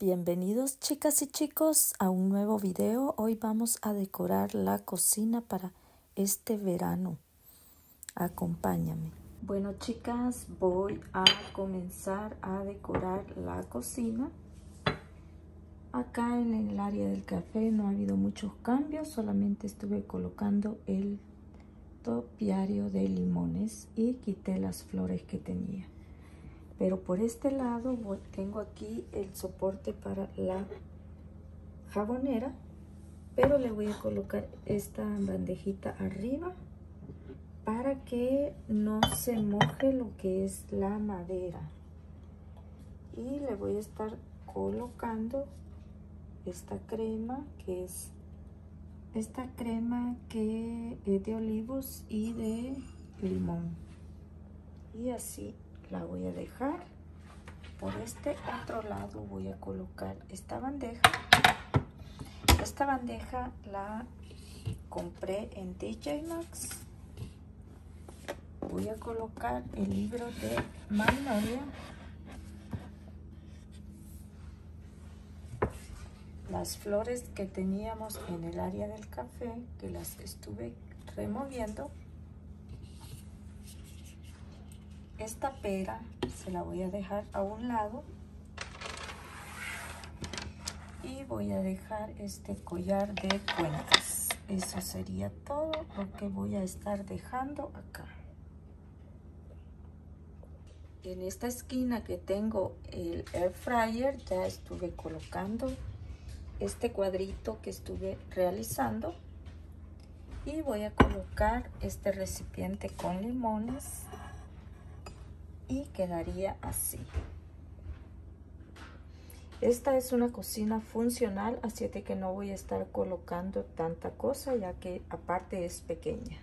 Bienvenidos chicas y chicos a un nuevo video. Hoy vamos a decorar la cocina para este verano. Acompáñame. Bueno chicas, voy a comenzar a decorar la cocina. Acá en el área del café no ha habido muchos cambios, solamente estuve colocando el topiario de limones y quité las flores que tenía. Pero por este lado tengo aquí el soporte para la jabonera, pero le voy a colocar esta bandejita arriba para que no se moje lo que es la madera. Y le voy a estar colocando esta crema que es de olivos y de limón. Y así la voy a dejar. Por este otro lado voy a colocar esta bandeja. Esta bandeja la compré en TJ Maxx. Voy a colocar el libro de Magnolia, las flores que teníamos en el área del café, que las estuve removiendo. Esta pera se la voy a dejar a un lado y voy a dejar este collar de cuencas. Eso sería todo lo que voy a estar dejando acá. En esta esquina que tengo el air fryer ya estuve colocando este cuadrito que estuve realizando y voy a colocar este recipiente con limones. Y quedaría así. Esta es una cocina funcional, así de que no voy a estar colocando tanta cosa, ya que aparte es pequeña.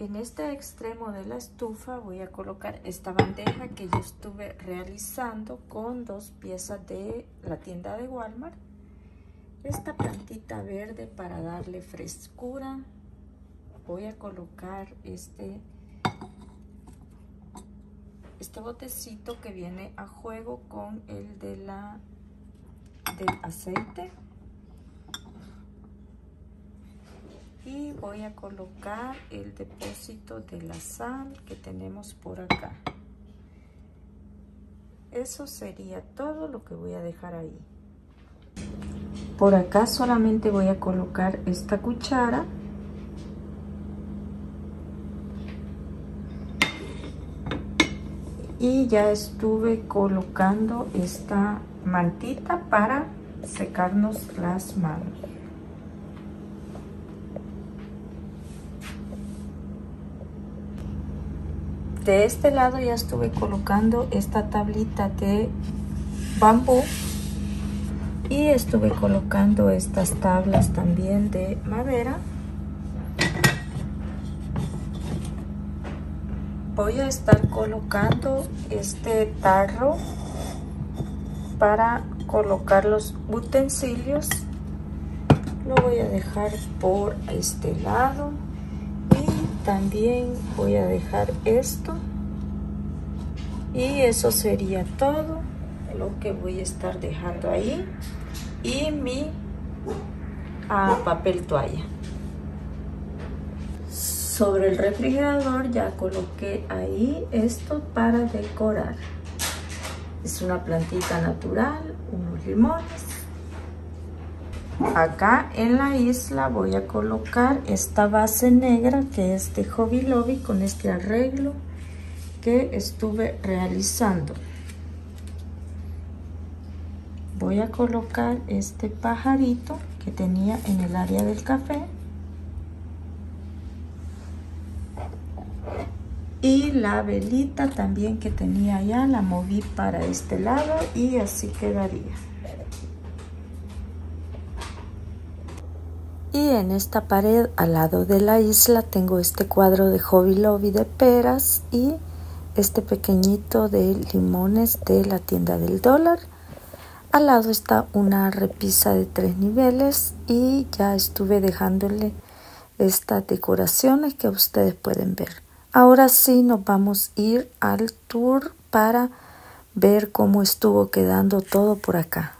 En este extremo de la estufa voy a colocar esta bandeja que yo estuve realizando con dos piezas de la tienda de Walmart. Esta plantita verde para darle frescura. Voy a colocar este botecito que viene a juego con el del aceite. Y voy a colocar el depósito de la sal que tenemos por acá. Eso sería todo lo que voy a dejar ahí. Por acá solamente voy a colocar esta cuchara. Y ya estuve colocando esta mantita para secarnos las manos. De este lado ya estuve colocando esta tablita de bambú. Y estuve colocando estas tablas también de madera. Voy a estar colocando este tarro para colocar los utensilios. Lo voy a dejar por este lado y también voy a dejar esto. Y eso sería todo lo que voy a estar dejando ahí. Y mi papel toalla. Sobre el refrigerador ya coloqué ahí esto para decorar. Es una plantita natural, unos limones. Acá en la isla voy a colocar esta base negra que es de Hobby Lobby con este arreglo que estuve realizando. Voy a colocar este pajarito que tenía en el área del café. Y la velita también que tenía allá la moví para este lado y así quedaría. Y en esta pared al lado de la isla tengo este cuadro de Hobby Lobby de peras y este pequeñito de limones de la tienda del dólar. Al lado está una repisa de 3 niveles y ya estuve dejándole estas decoraciones que ustedes pueden ver. Ahora sí nos vamos a ir al tour para ver cómo estuvo quedando todo por acá.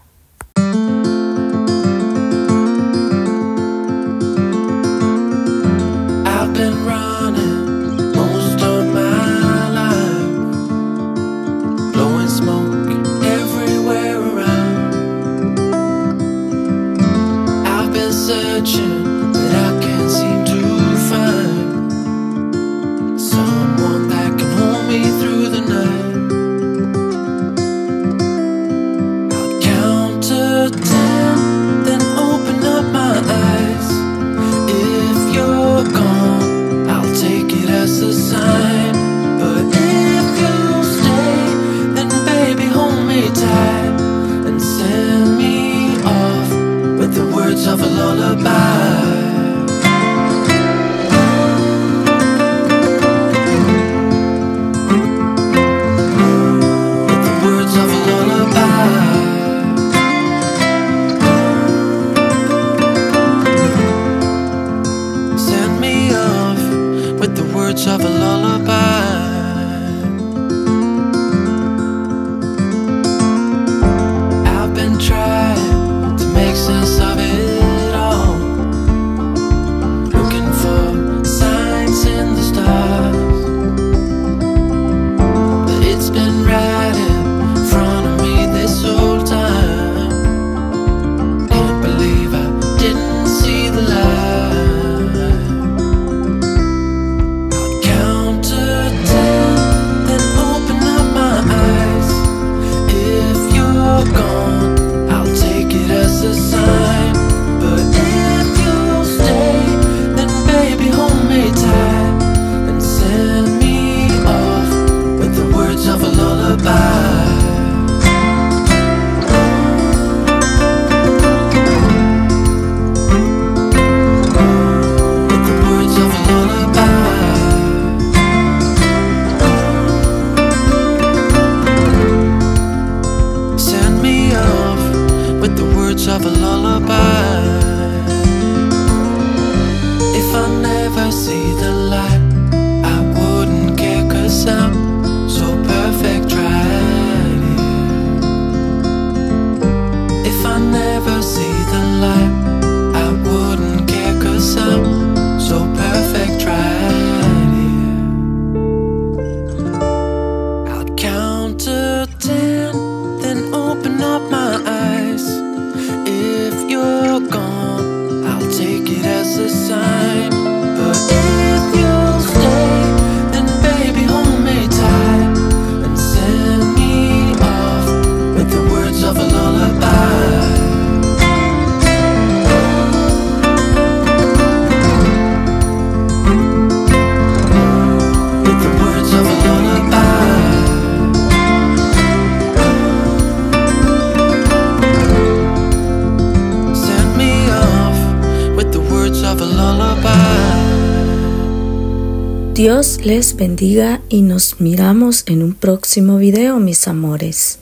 Dios les bendiga y nos miramos en un próximo video, mis amores.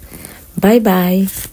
Bye bye.